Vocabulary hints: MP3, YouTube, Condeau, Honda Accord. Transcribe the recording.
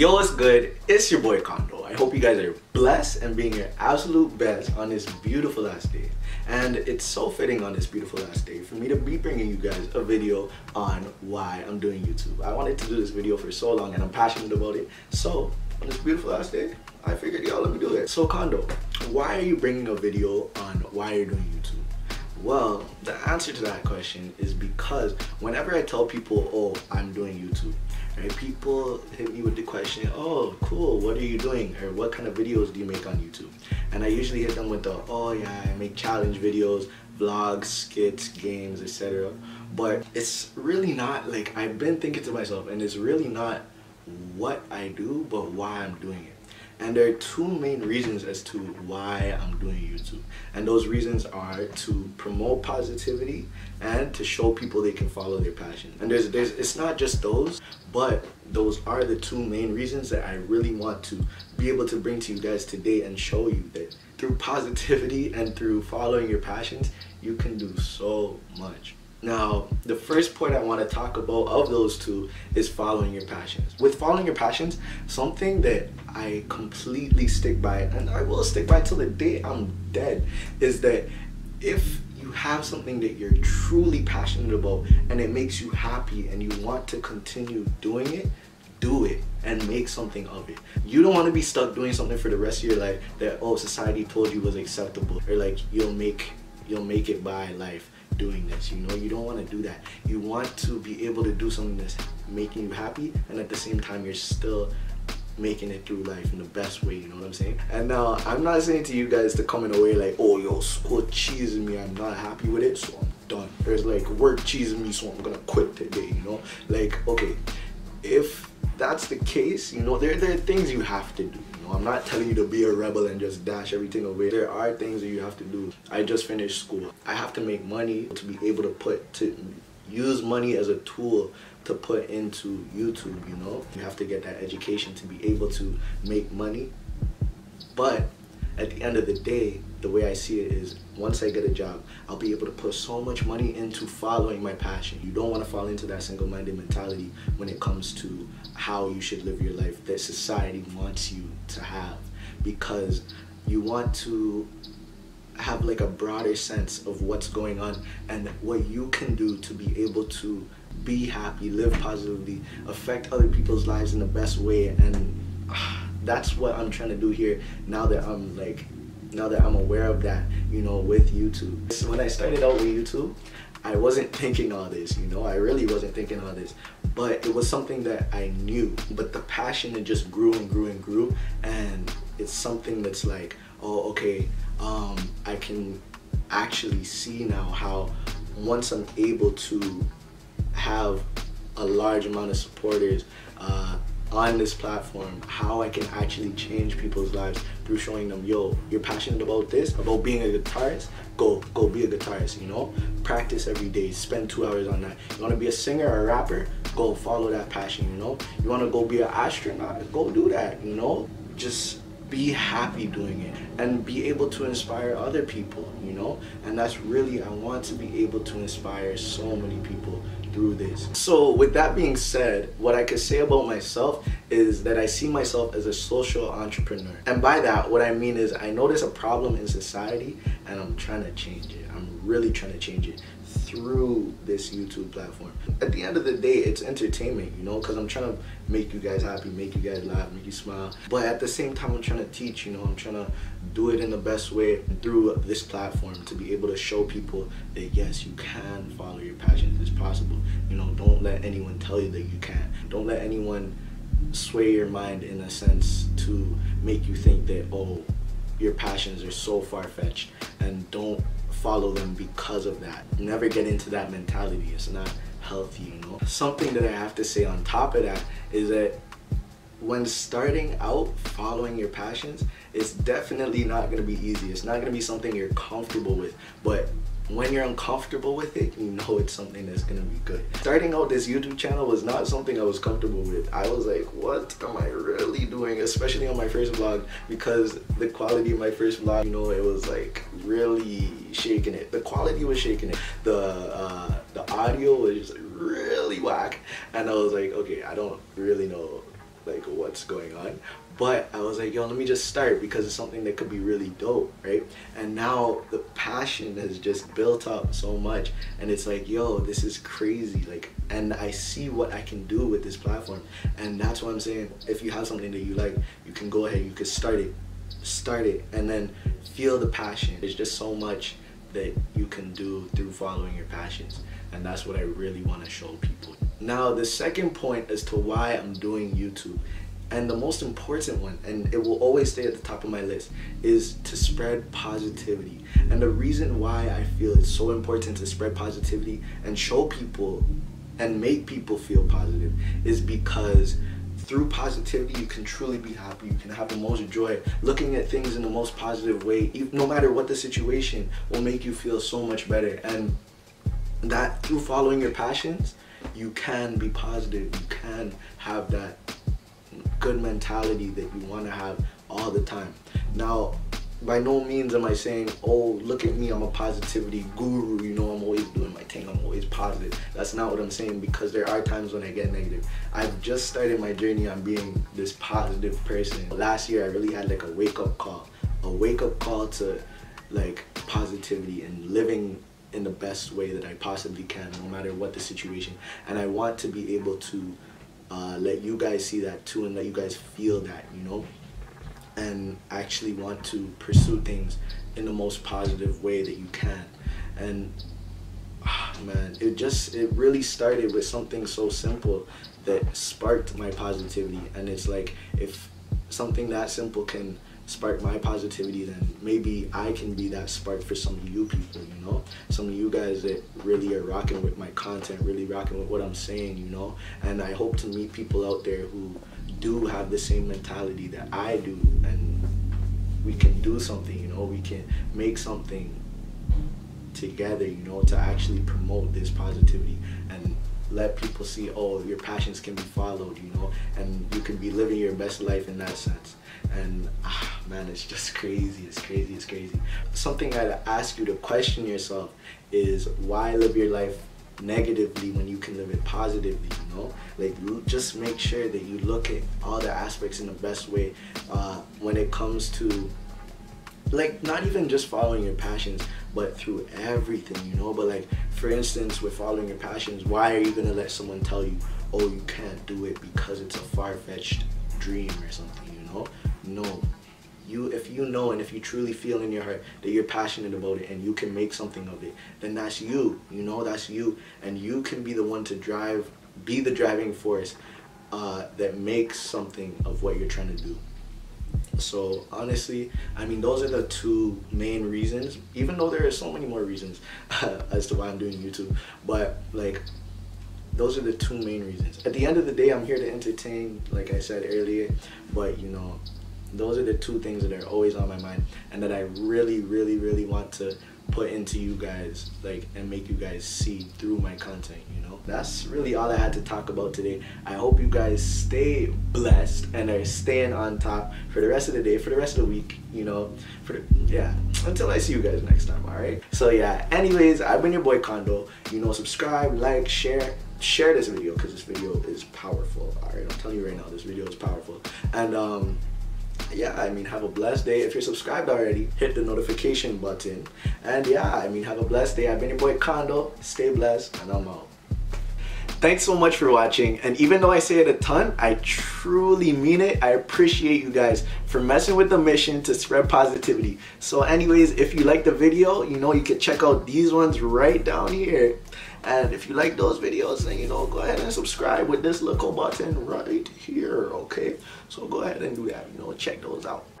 Yo, what's good? It's your boy Condeau. I hope you guys are blessed and being your absolute best on this beautiful last day. And it's so fitting on this beautiful last day for me to be bringing you guys a video on why I'm doing YouTube. I wanted to do this video for so long and I'm passionate about it. So on this beautiful last day, I figured, yo, let me do it. So Condeau, why are you bringing a video on why you're doing YouTube? Well, the answer to that question is because whenever I tell people, oh, I'm doing YouTube, right, people hit me with the question, oh, cool, what are you doing? Or what kind of videos do you make on YouTube? And I usually hit them with the, oh yeah, I make challenge videos, vlogs, skits, games, etc. But it's really not, like, I've been thinking to myself, and it's really not what I do, but why I'm doing it. And there are two main reasons as to why I'm doing YouTube. And those reasons are to promote positivity and to show people they can follow their passion. And it's not just those, but those are the two main reasons that I really want to be able to bring to you guys today and show you that through positivity and through following your passions, you can do so much. Now, the first point I want to talk about of those two is following your passions. With following your passions, something that I completely stick by, and I will stick by till the day I'm dead, is that if you have something that you're truly passionate about and it makes you happy and you want to continue doing it, do it and make something of it. You don't want to be stuck doing something for the rest of your life that, oh, society told you was acceptable, or like you'll make it by life doing this. You know, you don't want to do that. You want to be able to do something that's making you happy, and at the same time you're still making it through life in the best way, you know what I'm saying? And now, I'm not saying to you guys to come in a way like, oh, yo, school cheesing me, I'm not happy with it, so I'm done. There's like work cheesing me, so I'm gonna quit today, you know? Like, okay, if that's the case, you know, there are things you have to do. I'm not telling you to be a rebel and just dash everything away. There are things that you have to do. I just finished school. I have to make money to be able to use money as a tool to put into YouTube, you know? You have to get that education to be able to make money. But at the end of the day, the way I see it is, once I get a job, I'll be able to put so much money into following my passion. You don't want to fall into that single-minded mentality when it comes to how you should live your life that society wants you to have, because you want to have like a broader sense of what's going on and what you can do to be able to be happy, live positively, affect other people's lives in the best way. And that's what I'm trying to do here now that I'm aware of that, you know, with YouTube. So when I started out with YouTube, I wasn't thinking all this, you know, I really wasn't thinking all this, but it was something that I knew, but the passion, it just grew and grew and grew. And it's something that's like, oh, okay, I can actually see now how once I'm able to have a large amount of supporters, on this platform, how I can actually change people's lives through showing them, yo, you're passionate about this, about being a guitarist, go be a guitarist, you know? Practice every day, spend 2 hours on that. You wanna be a singer or a rapper? Go follow that passion, you know? You wanna go be an astronaut? Go do that, you know? Just be happy doing it and be able to inspire other people, you know? And that's really, I want to be able to inspire so many people through this. So with that being said, what I could say about myself is that I see myself as a social entrepreneur. And by that, what I mean is I notice a problem in society and I'm trying to change it. I'm really trying to change it through this YouTube platform. At the end of the day, it's entertainment, you know, because I'm trying to make you guys happy, make you guys laugh, make you smile. But at the same time, I'm trying to teach, you know, I'm trying to do it in the best way through this platform to be able to show people that, yes, you can follow your passions. It's possible. You know, don't let anyone tell you that you can't. Don't let anyone sway your mind in a sense to make you think that, oh, your passions are so far-fetched, and don't follow them because of that. Never get into that mentality. It's not healthy, you know. Something that I have to say on top of that is that when starting out, following your passions, it's definitely not going to be easy. It's not going to be something you're comfortable with, but when you're uncomfortable with it, you know it's something that's gonna be good. Starting out this YouTube channel was not something I was comfortable with. I was like, what am I really doing? Especially on my first vlog, because the quality of my first vlog, you know, it was like really shaking it. The quality was shaking it. The audio was just really whack. And I was like, okay, I don't really know like what's going on, but I was like, yo, let me just start because it's something that could be really dope, right? And now the passion has just built up so much, and it's like, yo, this is crazy, like, and I see what I can do with this platform. And that's what I'm saying, if you have something that you like, you can go ahead, you can start it and then feel the passion. There's just so much that you can do through following your passions, and that's what I really want to show people. Now the second point as to why I'm doing YouTube, and the most important one, and it will always stay at the top of my list, is to spread positivity. And the reason why I feel it's so important to spread positivity and show people and make people feel positive is because through positivity, you can truly be happy. You can have the most joy. Looking at things in the most positive way, no matter what the situation, will make you feel so much better. And that through following your passions, you can be positive. You can have that good mentality that you want to have all the time. Now, by no means am I saying, oh, look at me, I'm a positivity guru, you know, I'm always doing my thing, I'm always positive. That's not what I'm saying, because there are times when I get negative. I've just started my journey on being this positive person. Last year I really had like a wake-up call to like positivity and living in the best way that I possibly can, no matter what the situation. And I want to be able to let you guys see that too, and let you guys feel that, you know? And actually want to pursue things in the most positive way that you can. And man, it really started with something so simple that sparked my positivity. And it's like, if something that simple can spark my positivity, then maybe I can be that spark for some of you people, you know? Some of you guys that really are rocking with my content, really rocking with what I'm saying, you know? And I hope to meet people out there who do have the same mentality that I do, and we can do something, you know? We can make something together, you know, to actually promote this positivity and let people see, oh, your passions can be followed, you know, and you can be living your best life in that sense. And man, it's just crazy, it's crazy, it's crazy. Something I'd ask you to question yourself is, why live your life negatively when you can live it positively, you know? Like, just make sure that you look at all the aspects in the best way when it comes to, like, not even just following your passions, but through everything, you know? But like, for instance, with following your passions, why are you gonna let someone tell you, oh, you can't do it because it's a far-fetched dream or something, you know? No. If you know, and if you truly feel in your heart that you're passionate about it and you can make something of it, then that's you, you know? That's you, and you can be the one to be the driving force that makes something of what you're trying to do. So honestly, I mean, those are the two main reasons, even though there are so many more reasons as to why I'm doing YouTube, but like, those are the two main reasons. At the end of the day, I'm here to entertain, like I said earlier, but you know, those are the two things that are always on my mind and that I really, really, really want to put into you guys, like, and make you guys see through my content, you know? That's really all I had to talk about today. I hope you guys stay blessed and are staying on top for the rest of the day, for the rest of the week, you know, yeah, until I see you guys next time, all right? So yeah, anyways, I've been your boy Condeau. You know, subscribe, like, share this video, because this video is powerful, all right? I'm telling you right now, this video is powerful. And yeah, I mean, have a blessed day. If you're subscribed already, hit the notification button. And yeah, I mean, have a blessed day. I've been your boy Condeau. Stay blessed, and I'm out. Thanks so much for watching. And even though I say it a ton, I truly mean it. I appreciate you guys for messing with the mission to spread positivity. So anyways, if you like the video, you know, you can check out these ones right down here. And if you like those videos, then, you know, go ahead and subscribe with this little button right here, okay? So go ahead and do that, you know, check those out.